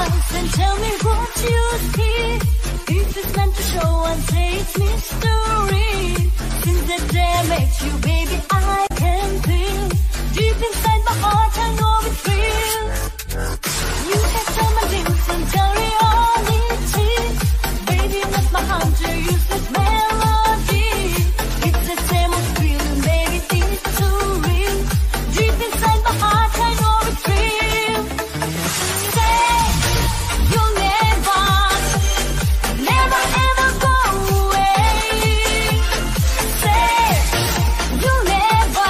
close and tell me what you see. If it's meant to show and say it's mystery. Since the day I met you, baby, I can feel deep inside my heart, I know it's real. You can tell my dreams and tell reality. Baby, not my heart to use with melody. It's the same old feeling, baby, it's too real. Deep inside my heart, I know it's real. Say you'll never, never ever go away. Say you'll never,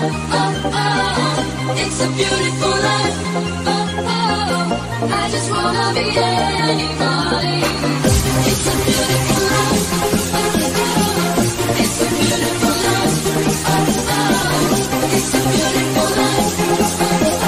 It's a beautiful life. I just wanna be anybody. It's a beautiful life. It's a beautiful life. It's a beautiful life. I just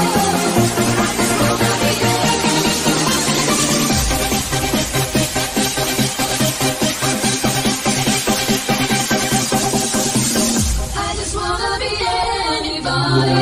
wanna be anybody. I just wanna be anybody.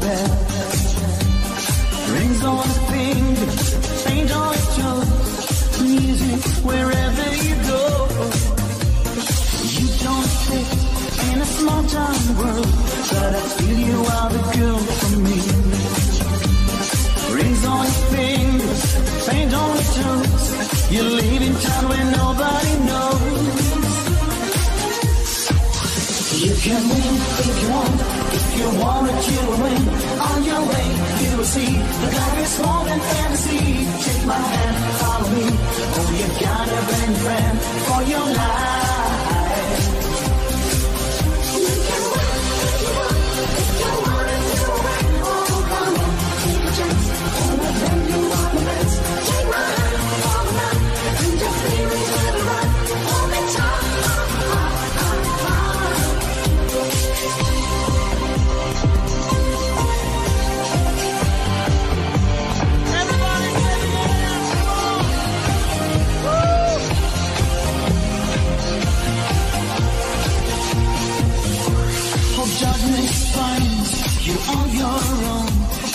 bell. Rings on a finger, change on a tone. Music wherever you go. You don't fit in a small town world, but I feel you are the girl for me. Rings on a finger, change on a tone. You're leaving town where nobody knows. You can win if you want, if you want it, you will win. On your way, you will see that life is more than fantasy. Take my hand, follow me. Oh, you got a brand friend for your life. You can win if you want, if you want it, you will win. Oh, come on, take a chance. All of them, you are the best. Take my hand, follow me. And your feelings will run all the time. You're on your own,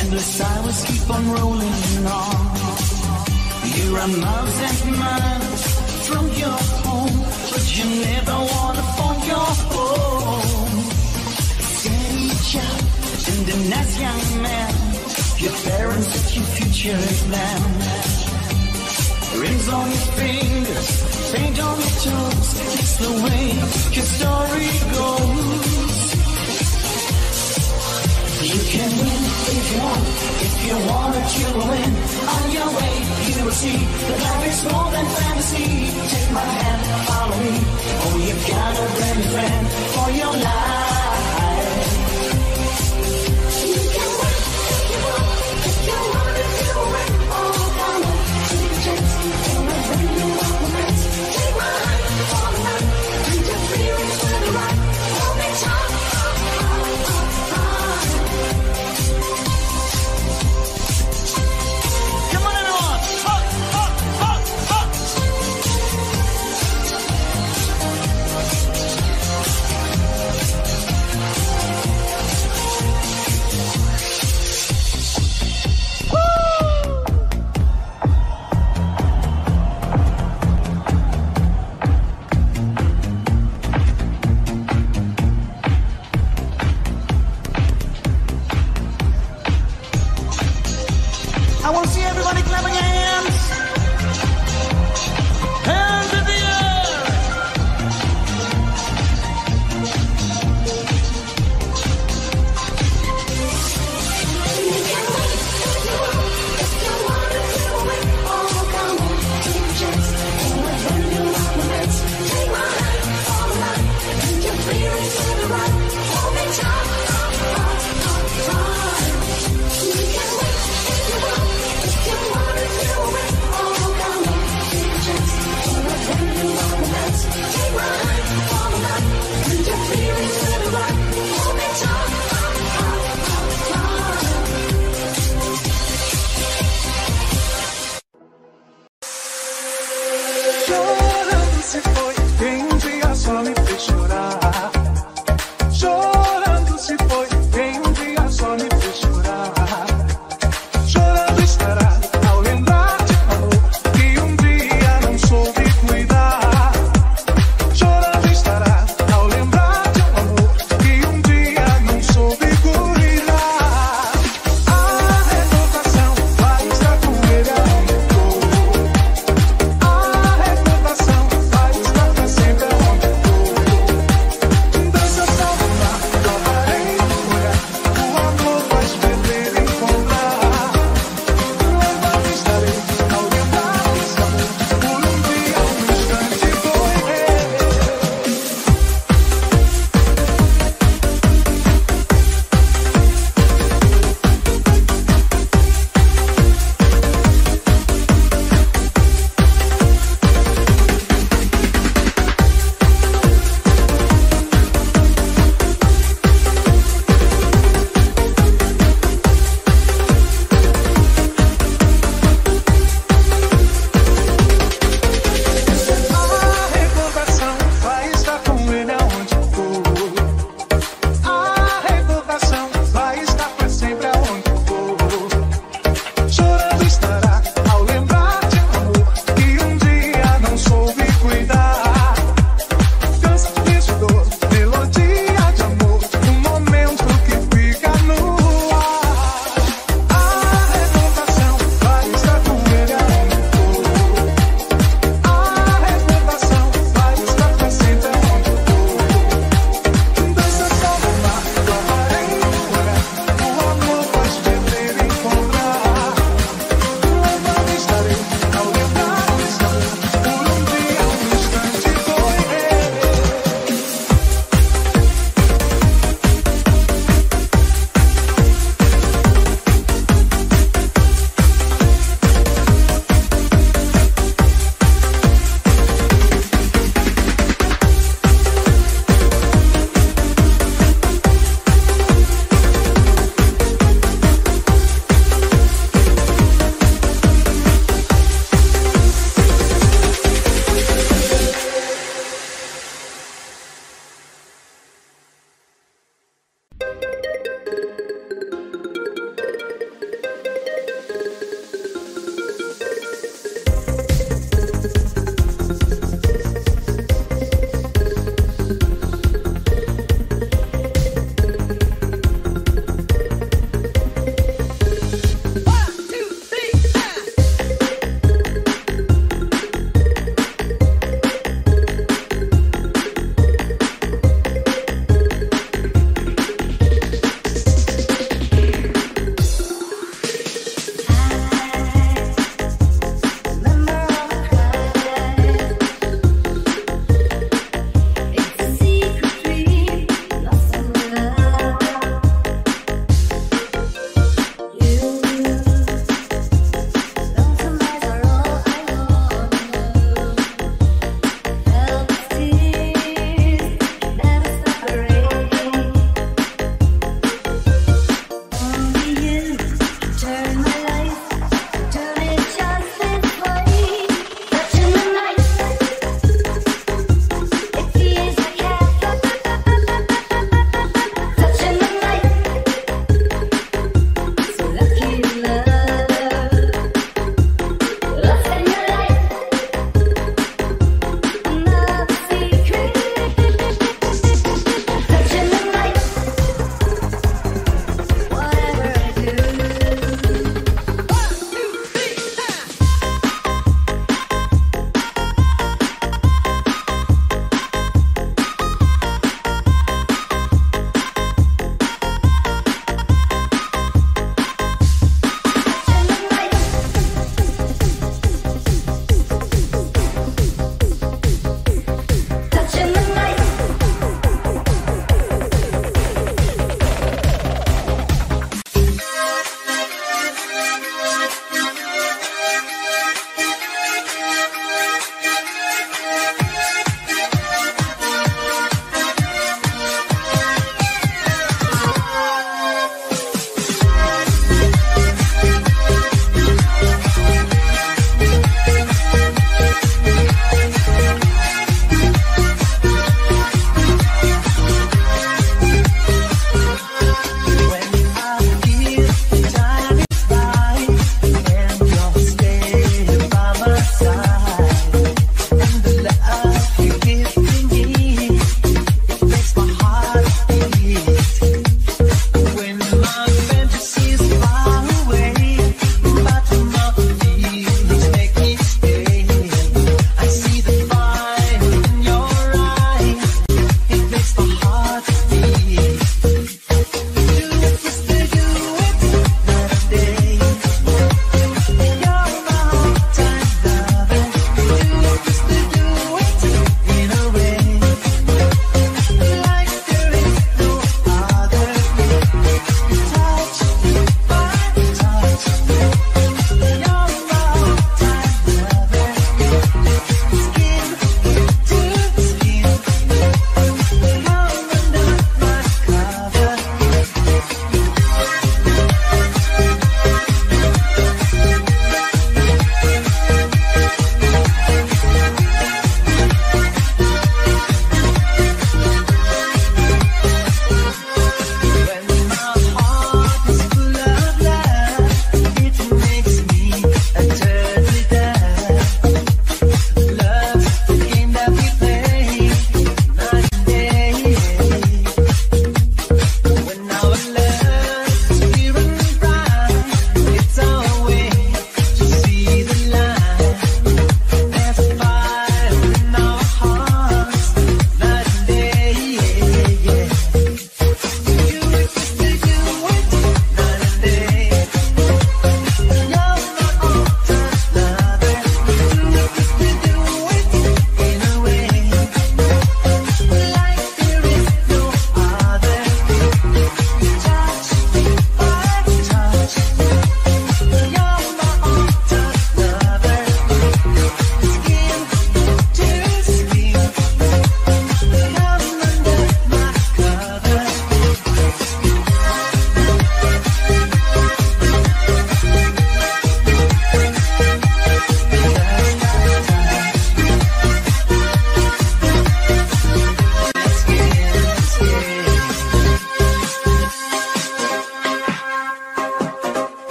endless hours keep on rolling on. You are miles and miles from your home, but you never wanna find your home. Steady child, and a nice young man, your parents set your future plan. Rings on your fingers, paint on your toes, it's the way your story goes. You can win if you want, if you want it, you will win. On your way, you will see that life is more than fantasy. Take my hand, follow me. Oh, you've got a brand friend for your life. You can win if you want, if you want it, you will win. Oh, come on, take a chance. Come and bring you all the best. Take my hand, follow me. And your feelings will arrive. Hold me tight.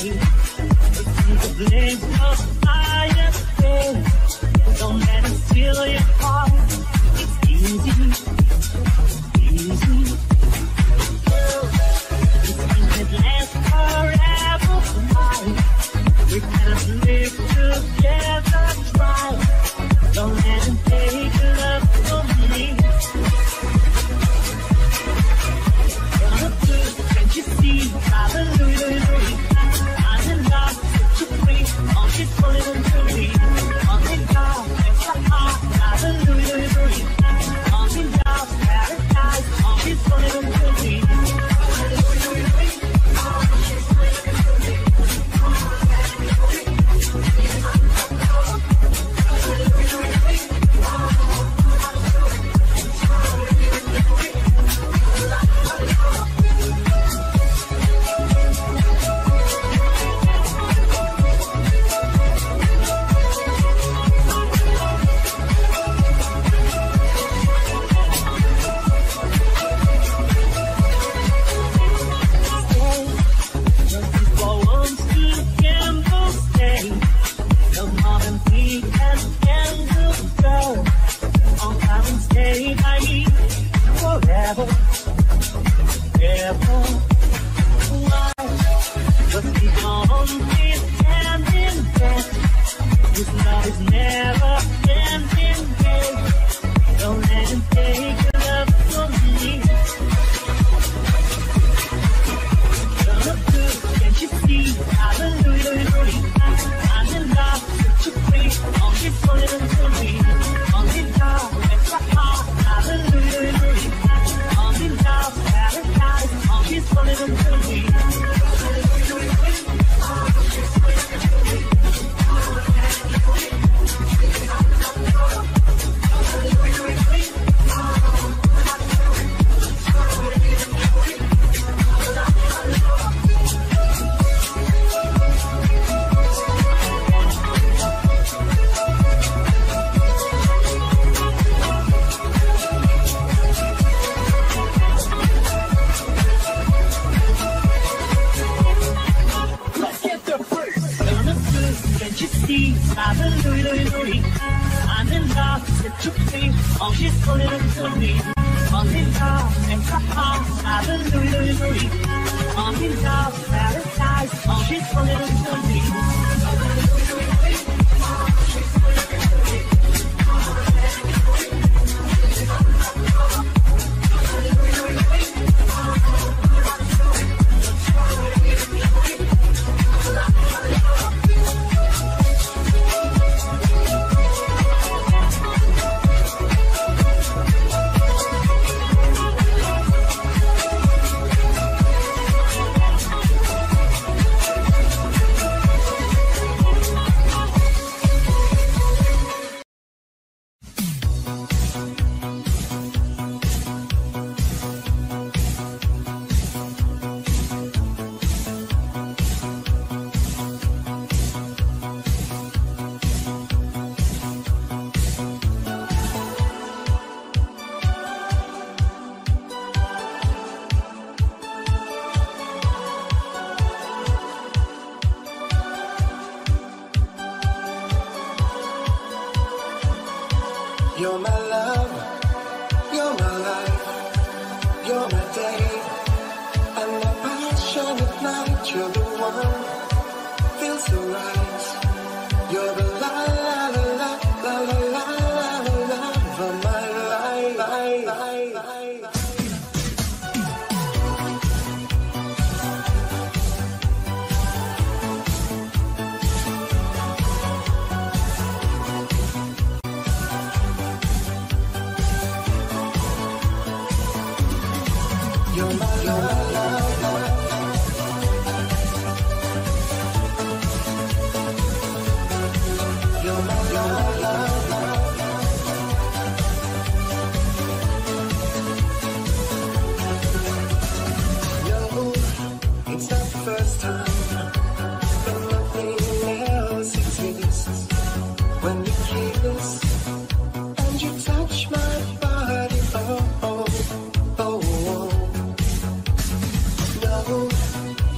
blame. It's easy to blame. Just I don't let it steal your heart. It's easy. It lasts forever tonight. We gotta live together, try. Don't let him take love from me. What good can you see? Hallelujah. I'm in love, such a free. All she's pulling to me. I'm in love, it's a heart. Hallelujah. I'm in love, paradise. All she's pulling to me. Hallelujah.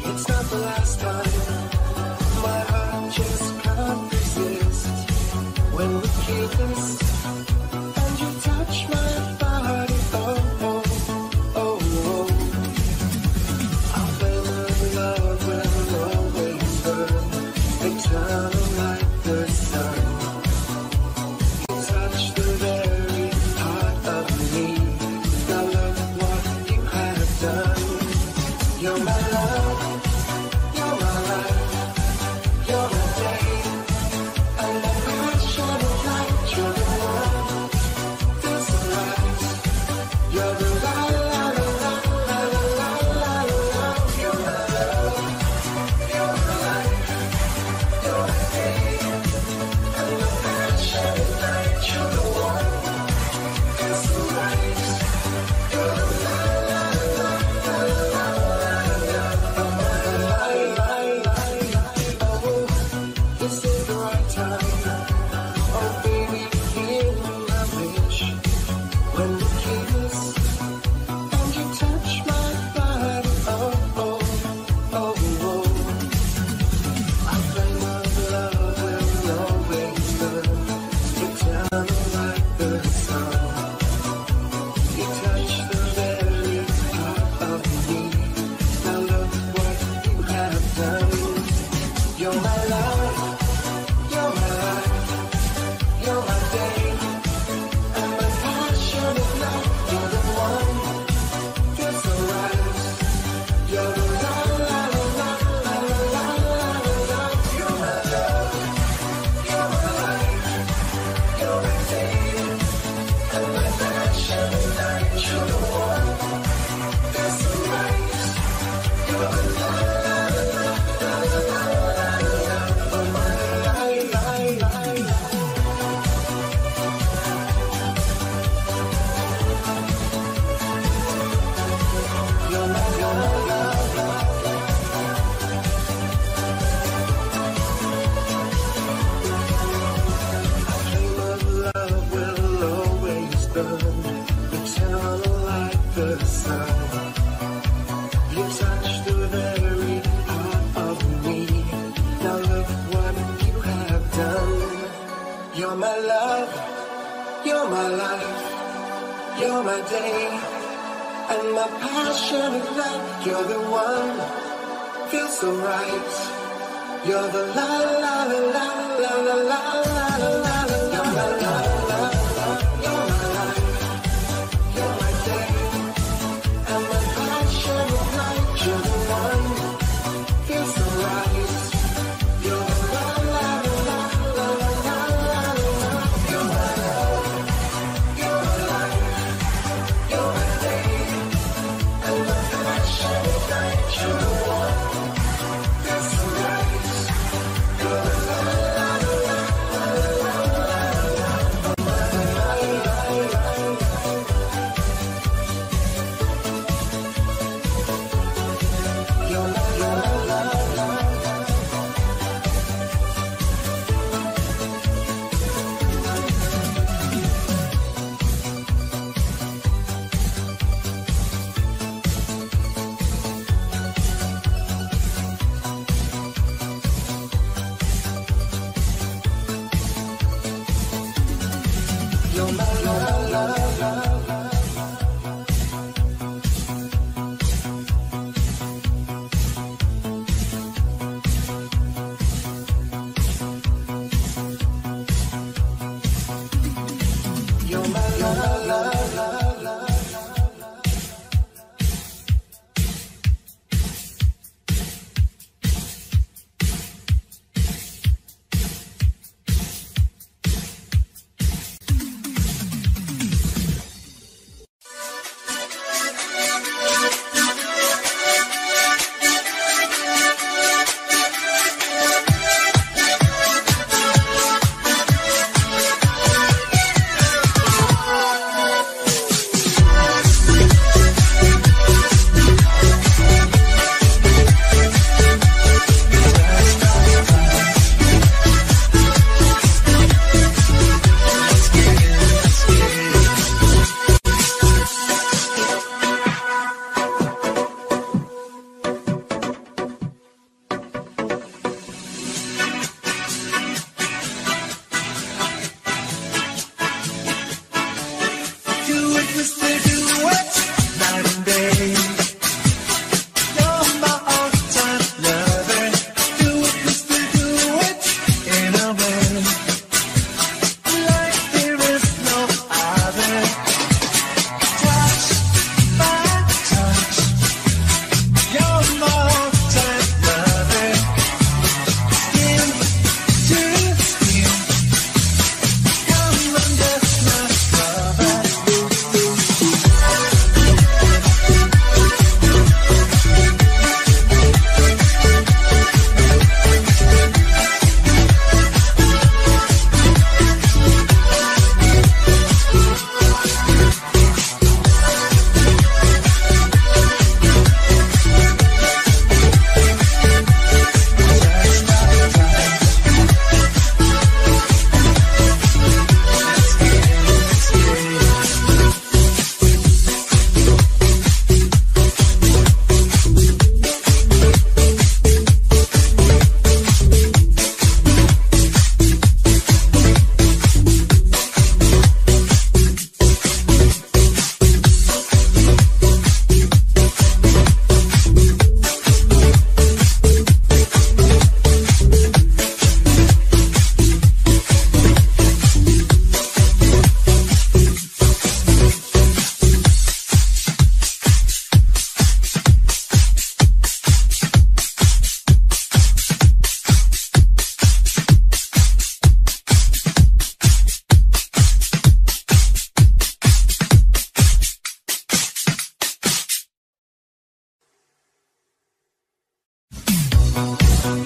It's not the last time. You're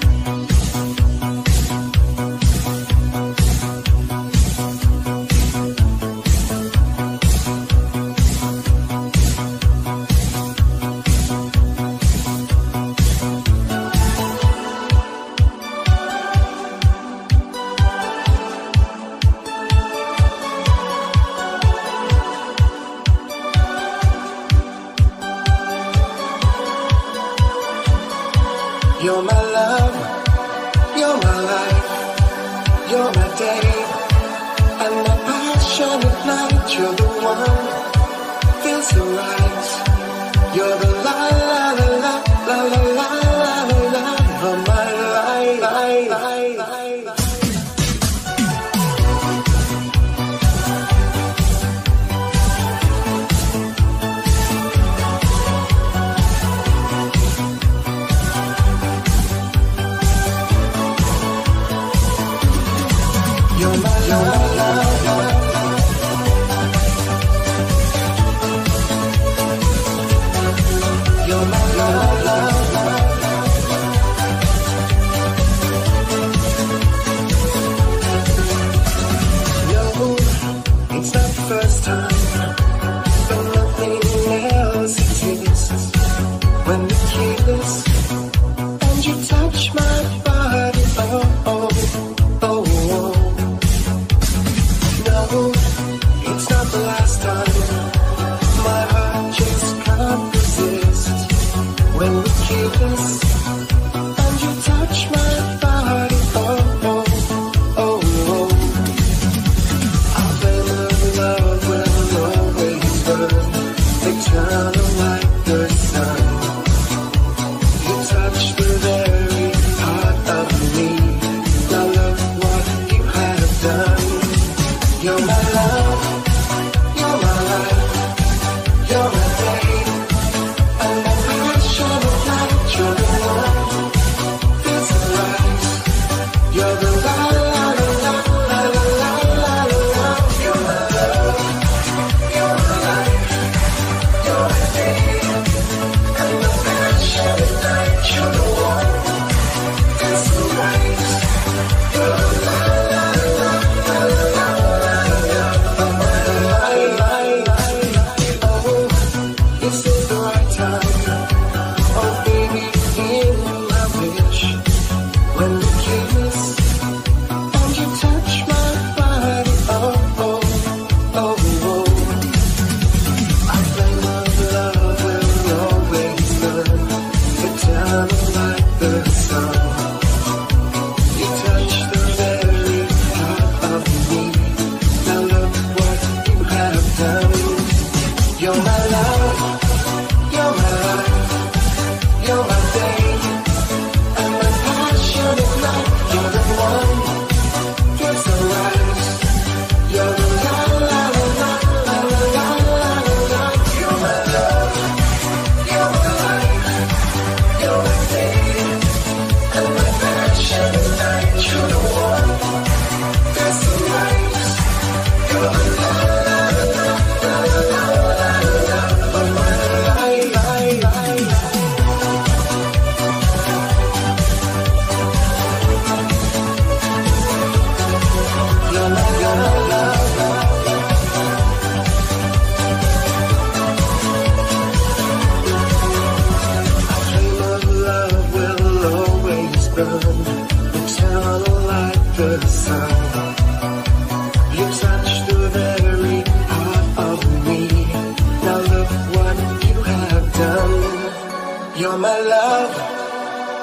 my love,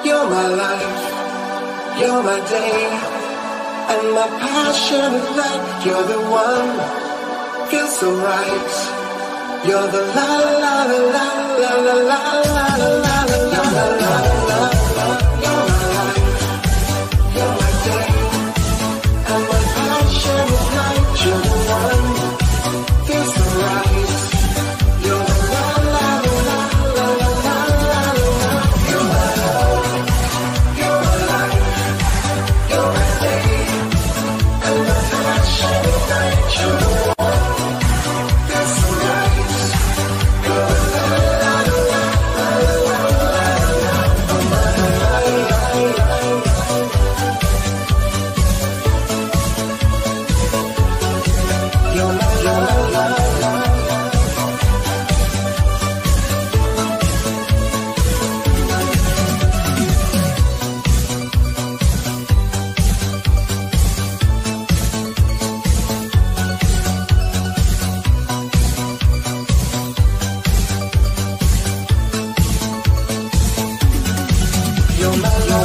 you're my life, you're my day, and my passion at night. You're the one, feels so right. You're the la la la la la la la la la of my life. You're my day and my passion at night. You're the one, feels so right. You're the la la la la la la la la la la la la la la. You're my life, you're my day and my passion at night. You're the one, feels so right. You're the la la la la la la la la. You're my love, you're my life. You're my day and my passion at night. You're the one, feels so right. You're the la la la la la la la la. You're my love,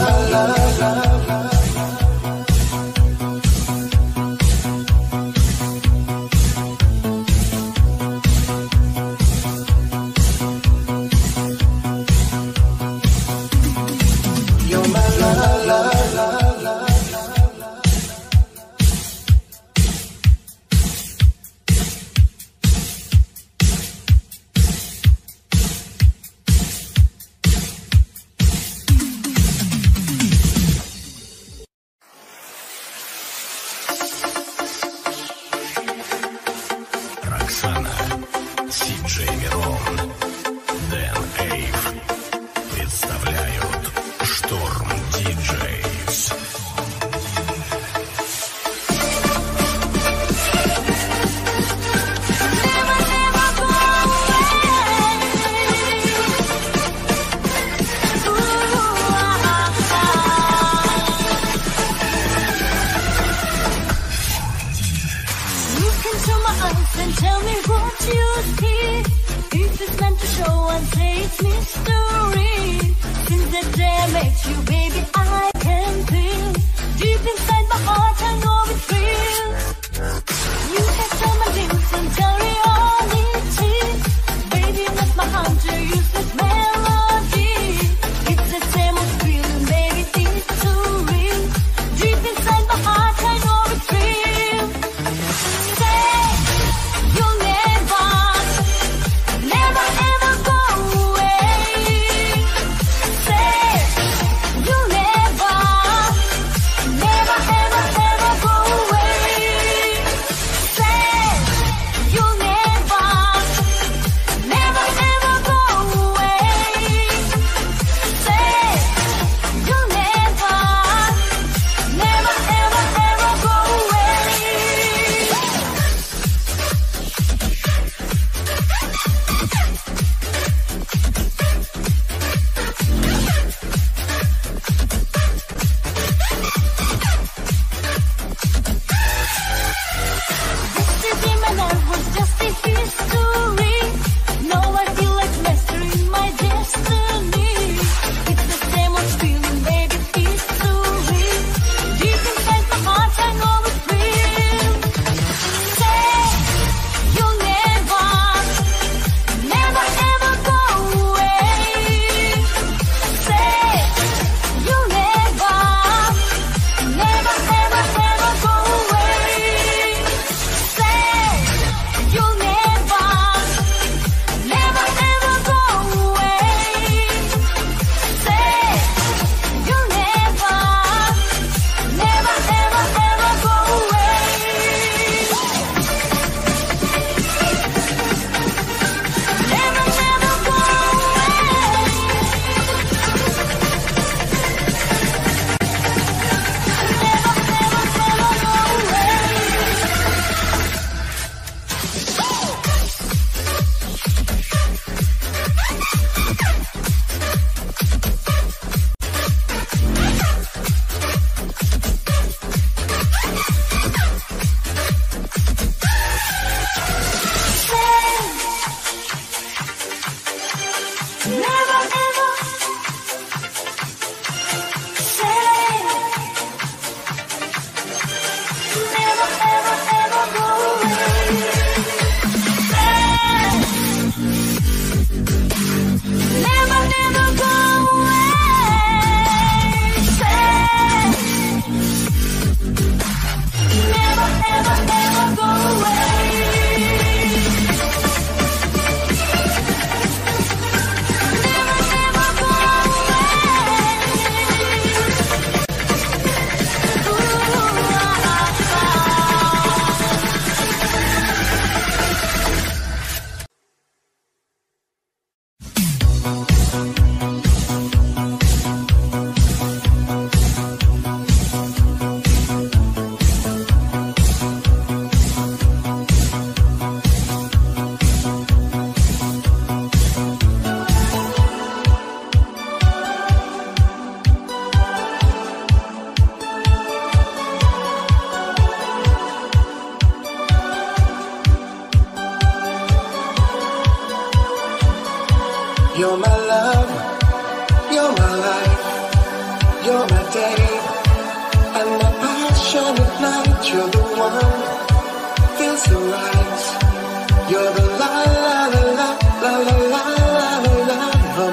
you're my life, You're the one, feels so right. You're the la la la la la la la la la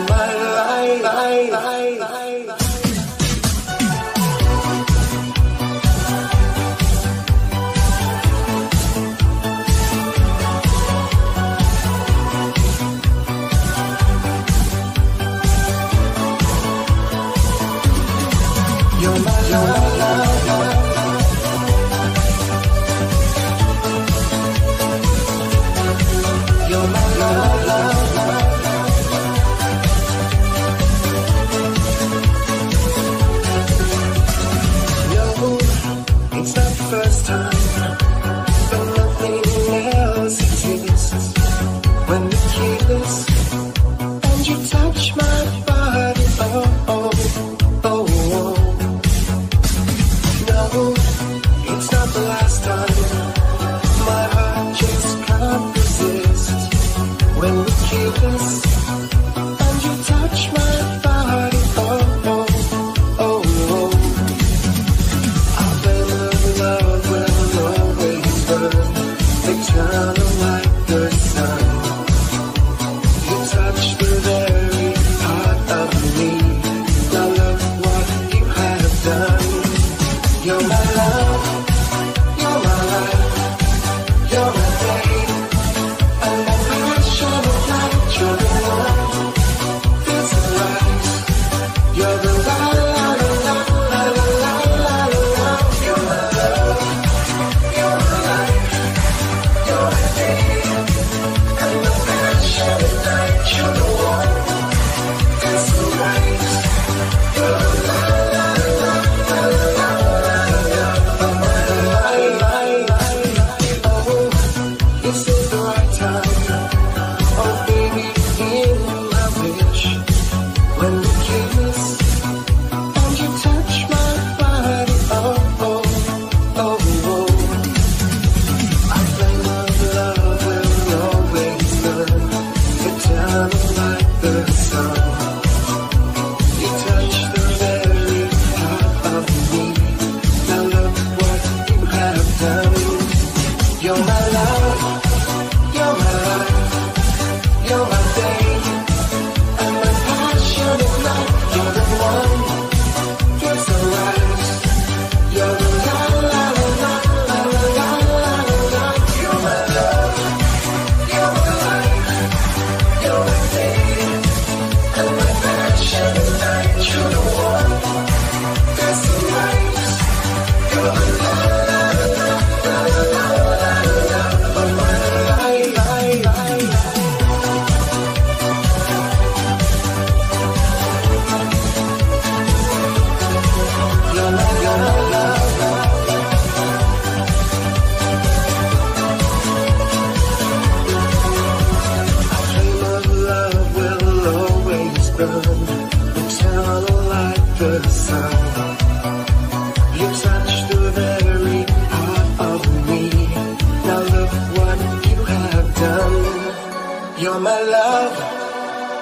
of my life.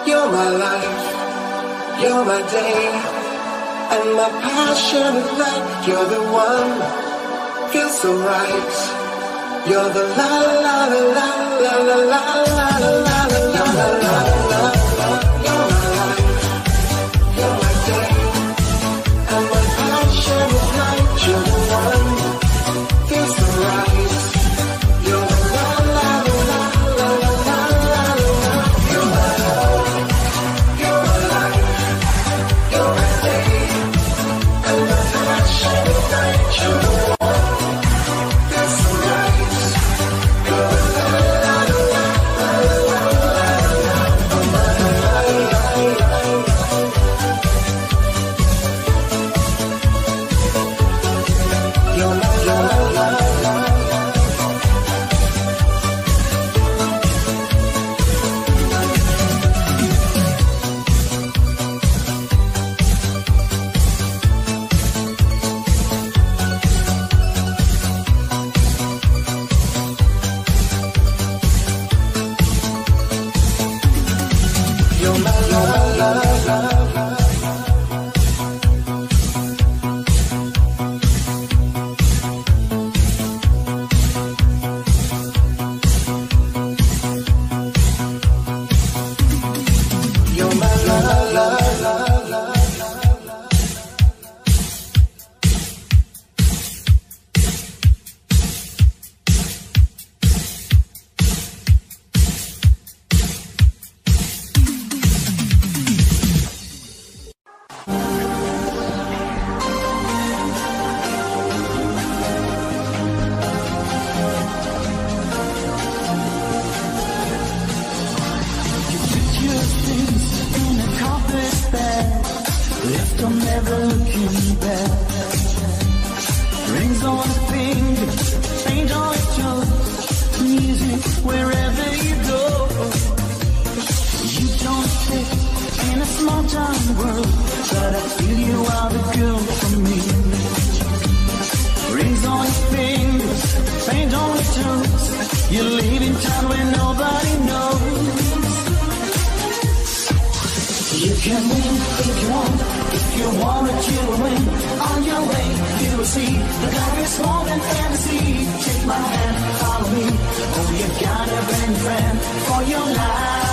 You're my love. You live in town where nobody knows. You can win if you want. If you want it, you will win. On your way, you will see the life is more than fantasy. Take my hand, follow me. Oh, you got a brand friend for your life.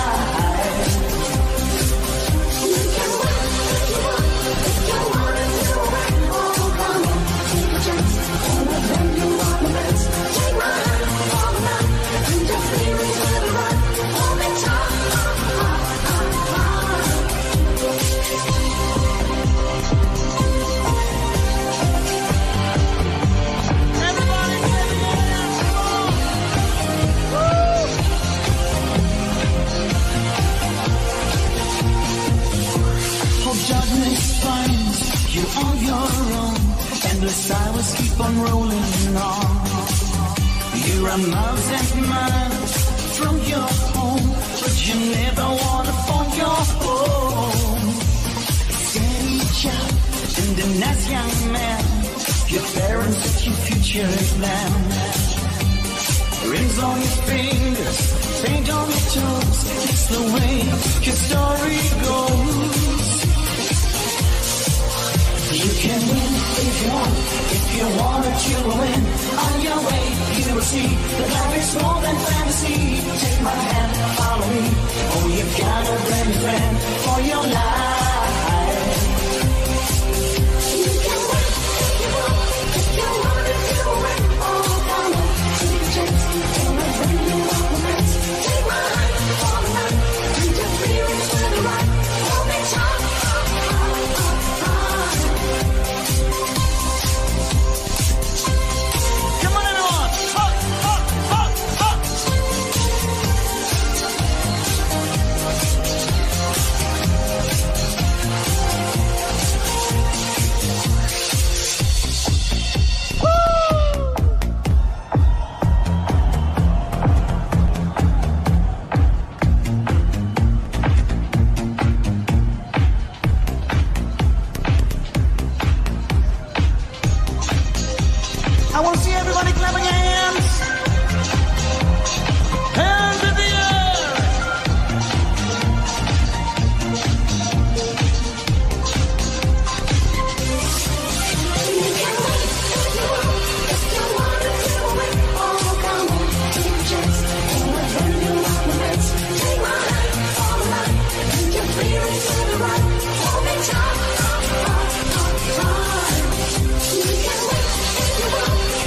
On your own, endless hours keep on rolling on. You are miles and miles from your home, but you never want to find your home. Steady child, and the nice young man, your parents set your future plan. Rings on your fingers, paint on your toes, it's the way your story goes. You can win if you want. If you want it, you will win. On your way, you will see that life is more than fantasy. Take my hand, follow me. Oh, you've got a brand friend for your life. You can win if you want. If you want it, you will win. Oh, come on, take a chance. Come and bring me all the friends. Take my hand, follow me. And your feelings will be right. Hold me tight. You can win if you want.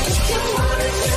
If you want it, you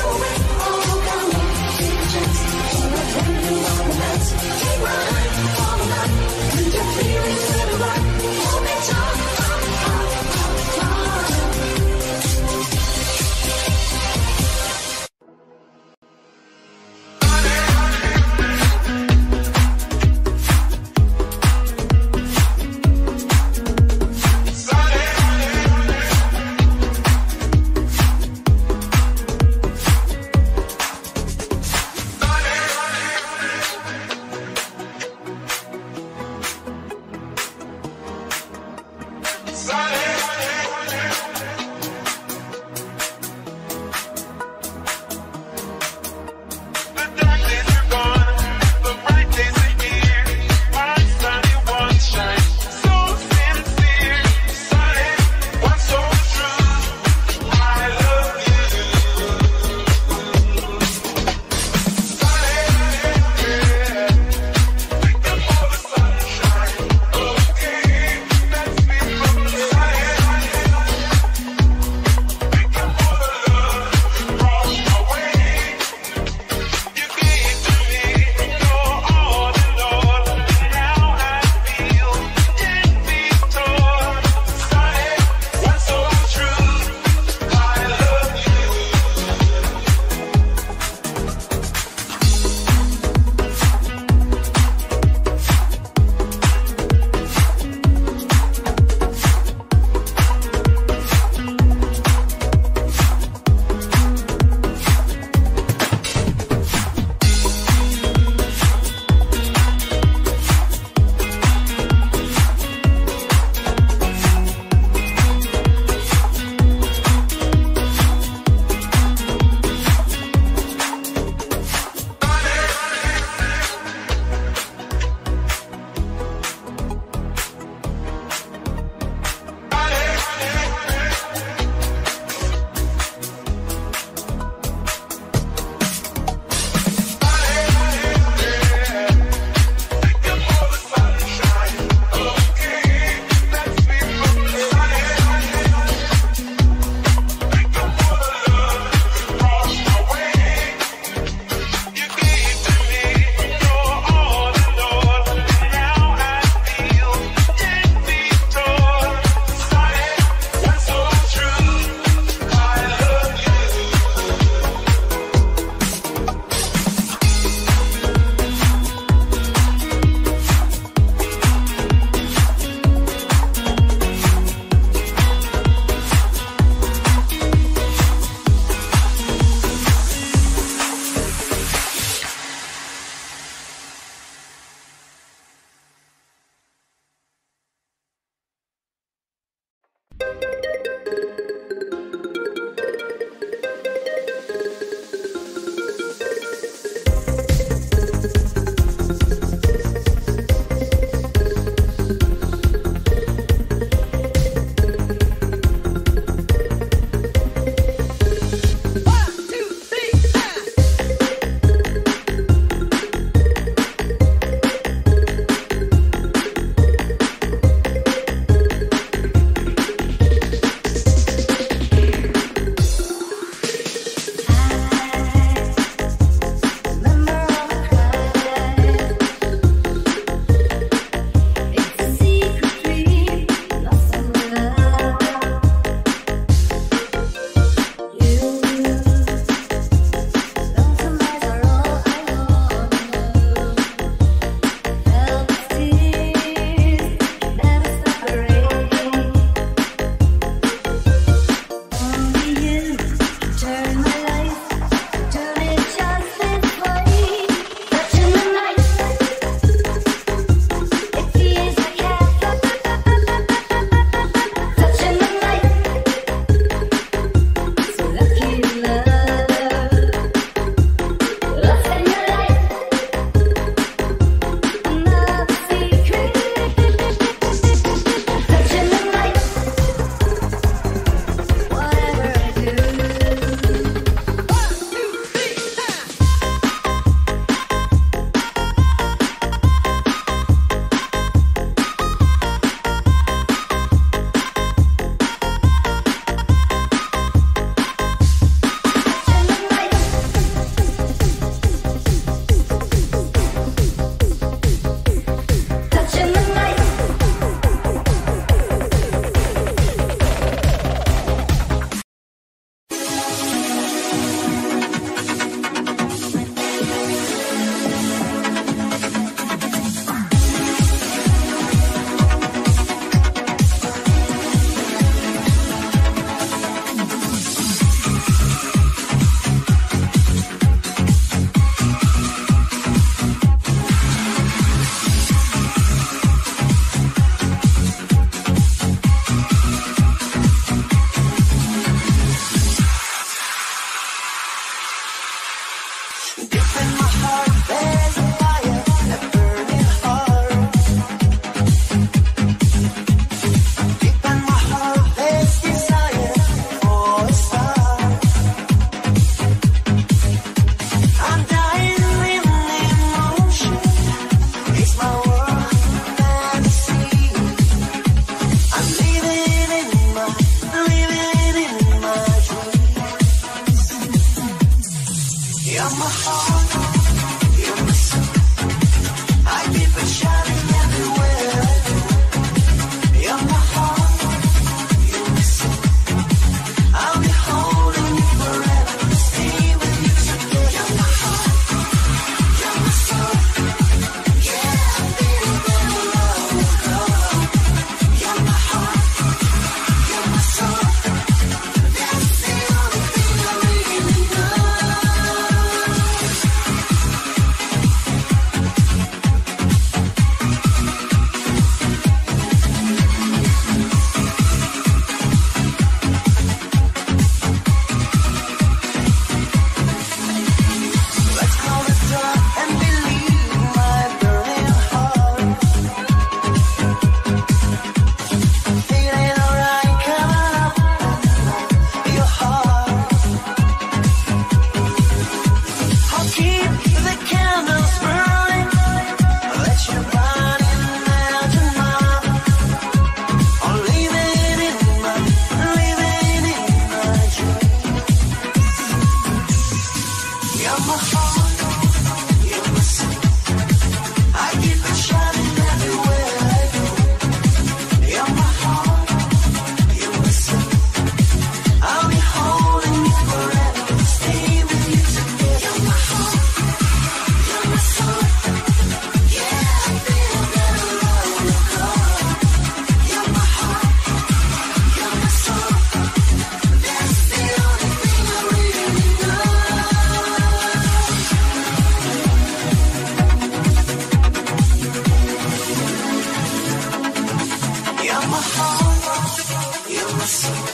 soul.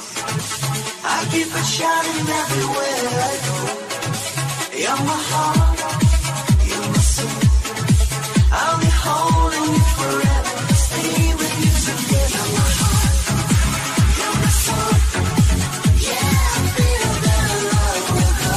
I keep it shining everywhere I go. You're my heart, you're my soul. I'll be holding you forever. Stay with you together. You're my heart, you're my soul. Yeah, I feel that love will go.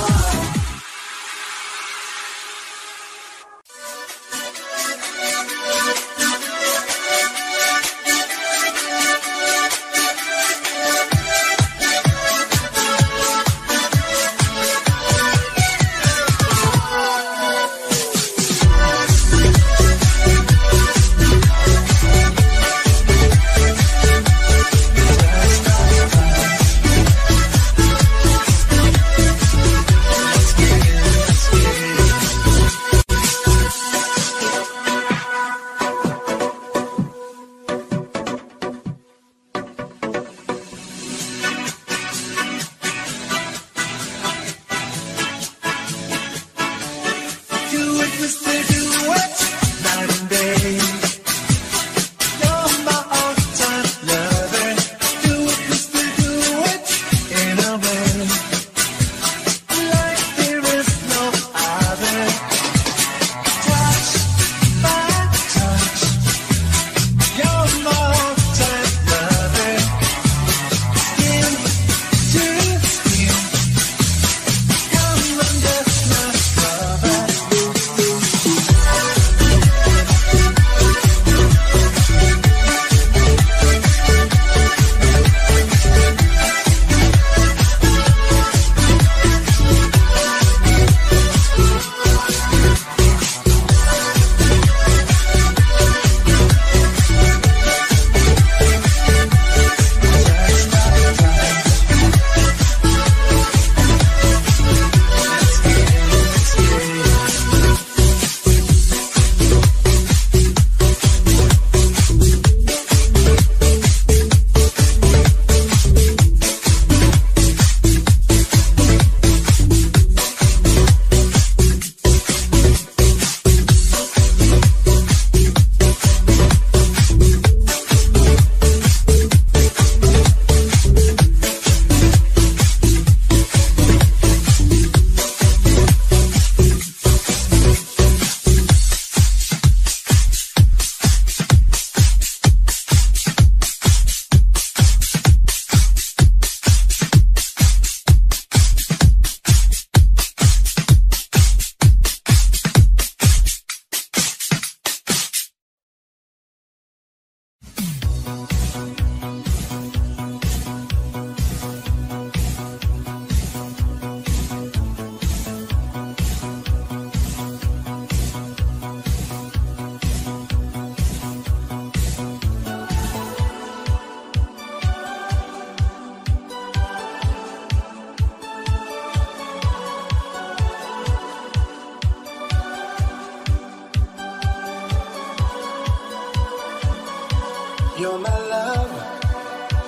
You're my love,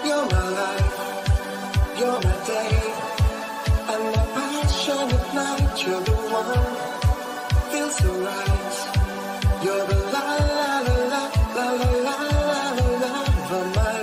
you're my life, you're my day, and my passion at night. You're the one, feels so right. You're the la la la la la la la la la love of my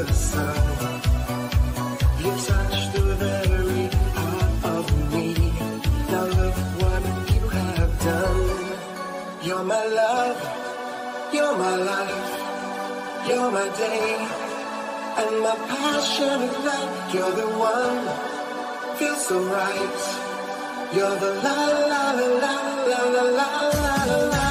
You're my love, you're my life, you're my day, and my passionate night. You're the one, feels so right. You're the la la la la la la la la la.